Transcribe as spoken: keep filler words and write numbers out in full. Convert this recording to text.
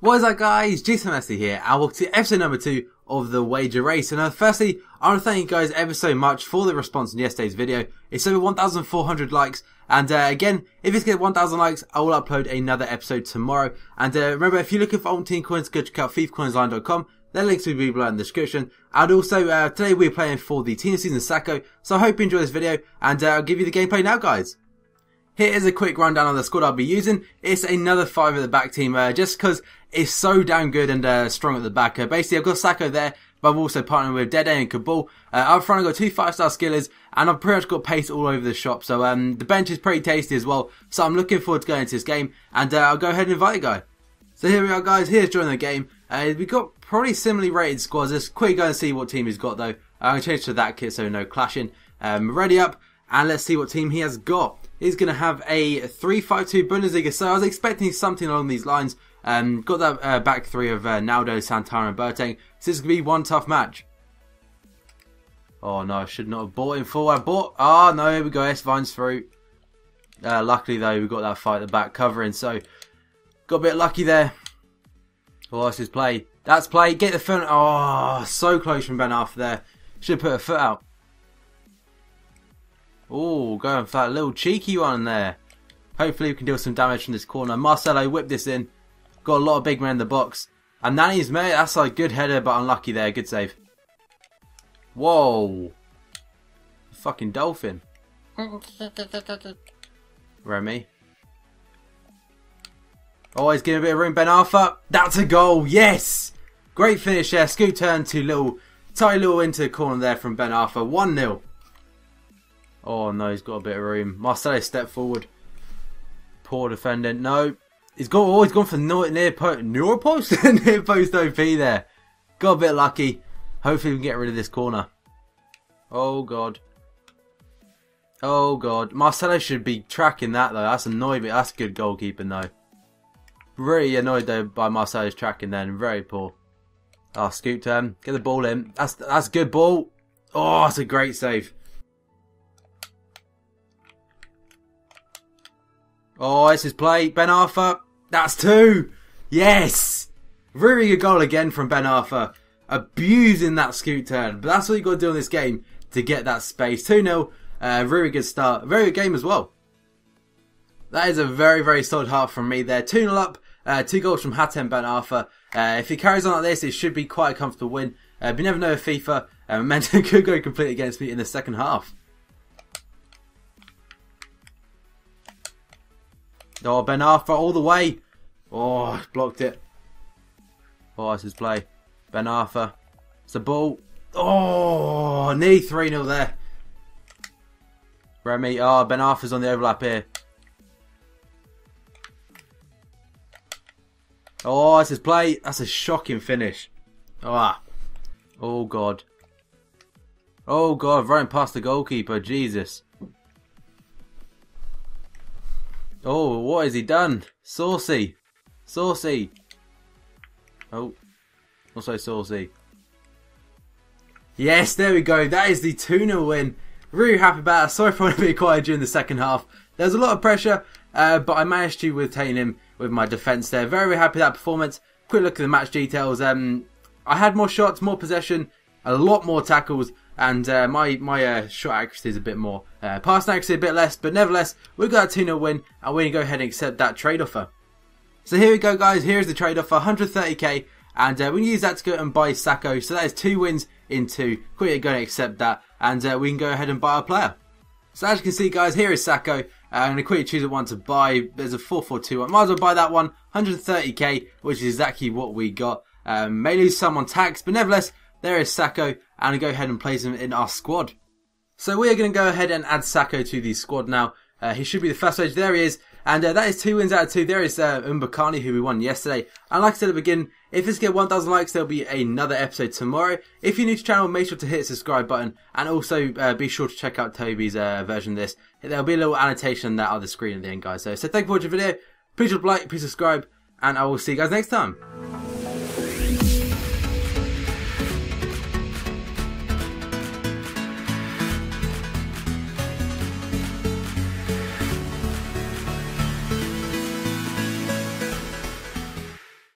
What is up guys, GCIIMessi here and welcome to episode number two of the Wager Race. And uh, firstly, I want to thank you guys ever so much for the response in yesterday's video. It's over one thousand four hundred likes, and uh, again, if you get one thousand likes, I will upload another episode tomorrow. And uh, remember, if you're looking for umpteen coins, go check out thief coins line dot com. Their links will be below in the description. And also, uh, today we're playing for the team season Sakho, so I hope you enjoy this video, and uh, I'll give you the gameplay now guys. Here is a quick rundown on the squad I'll be using. It's another five at the back team, uh, just because it's so damn good and uh, strong at the back. Uh, basically, I've got Sakho there, but I'm also partnering with Dede and Kabul. Uh, up front, I've got two five-star skillers, and I've pretty much got pace all over the shop. So um, the bench is pretty tasty as well, so I'm looking forward to going into this game, and uh, I'll go ahead and invite a guy. So here we are, guys. Here's joining the game. Uh, we've got probably similarly rated squads. Let's quickly go and see what team he's got, though. I'm going to change to that kit so no clashing. Um, ready up, and let's see what team he has got. He's going to have a three five two Bundesliga, so I was expecting something along these lines. Um, got that uh, back three of uh, Naldo, Santana and Berteng, so this is going to be one tough match. Oh no, I should not have bought him forward. I bought... Ah, oh, no, here we go, S-Vine's through. Uh, luckily though, we got that fight at the back covering, so got a bit lucky there. Oh, this is play. That's play, get the foot... Oh, so close from Ben Arfa there. Should put a foot out. Oh, going for that little cheeky one there. Hopefully we can deal some damage from this corner. Marcelo whipped this in. Got a lot of big men in the box. And Nani's mate, that's a good header, but unlucky there. Good save. Whoa. Fucking dolphin. Remy. Always giving a bit of room. Ben Arfa. That's a goal. Yes. Great finish there. Scoot turn to little, tight little into the corner there from Ben Arfa. one nil. Oh no, he's got a bit of room. Marcelo stepped forward. Poor defender. No. He's got oh, he's gone for near post near post near post O P there. Got a bit lucky. Hopefully we can get rid of this corner. Oh god. Oh god. Marcelo should be tracking that though. That's annoying, but that's good goalkeeping though. Really annoyed though by Marcelo's tracking then. Very poor. Ah, oh, scoop to him. Get the ball in. That's that's a good ball. Oh, that's a great save. Oh, this is play. Ben Arfa. That's two. Yes. Really good goal again from Ben Arfa. Abusing that scoot turn. But that's what you've got to do in this game to get that space. two nil. Uh, really good start. Very good game as well. That is a very, very solid half from me there. two nil up. Uh, two goals from Hatem Ben Arfa. Uh, if he carries on like this, it should be quite a comfortable win. Uh, but you never know if FIFA uh, momentum could go complete against me in the second half. Oh, Ben Arfa all the way. Oh, blocked it. Oh, this is play. Ben Arfa. It's a ball. Oh, nearly three nil there. Remy. Oh, Ben Arfa's on the overlap here. Oh, this is play. That's a shocking finish. Ah. Oh, God. Oh, God. Running past the goalkeeper. Jesus. Oh, what has he done? Saucy. Saucy. Oh. Also saucy. Yes, there we go. That is the two nil win. Really happy about that. Sorry for wanting to be quiet during the second half. There was a lot of pressure, uh, but I managed to retain him with my defence there. Very, very happy with that performance. Quick look at the match details. Um, I had more shots, more possession, a lot more tackles. And uh, my, my uh, shot accuracy is a bit more. Uh, passing accuracy a bit less. But nevertheless, we've got a two nil win. And we're going to go ahead and accept that trade offer. So here we go, guys. Here is the trade offer. one hundred thirty K. And uh, we can use that to go and buy Sakho. So that is two wins in two. Quickly going to accept that. And uh, we can go ahead and buy our player. So as you can see, guys, here is Sakho. Uh, I'm going to quickly choose the one to buy. There's a four four two. I might as well buy that one. one hundred thirty K, which is exactly what we got. Um, may lose some on tax. But nevertheless... There is Sakho, and go ahead and place him in our squad. So we are going to go ahead and add Sakho to the squad now. Uh, he should be the first wage. There he is. And uh, that is two wins out of two. There is uh, Mbokani, who we won yesterday. And like I said at the beginning, if this gets one thousand likes, there will be another episode tomorrow. If you're new to the channel, make sure to hit the subscribe button. And also uh, be sure to check out Toby's uh, version of this. There will be a little annotation on that other screen at the end, guys. So, so thank you for watching the video. Please like, please subscribe, and I will see you guys next time.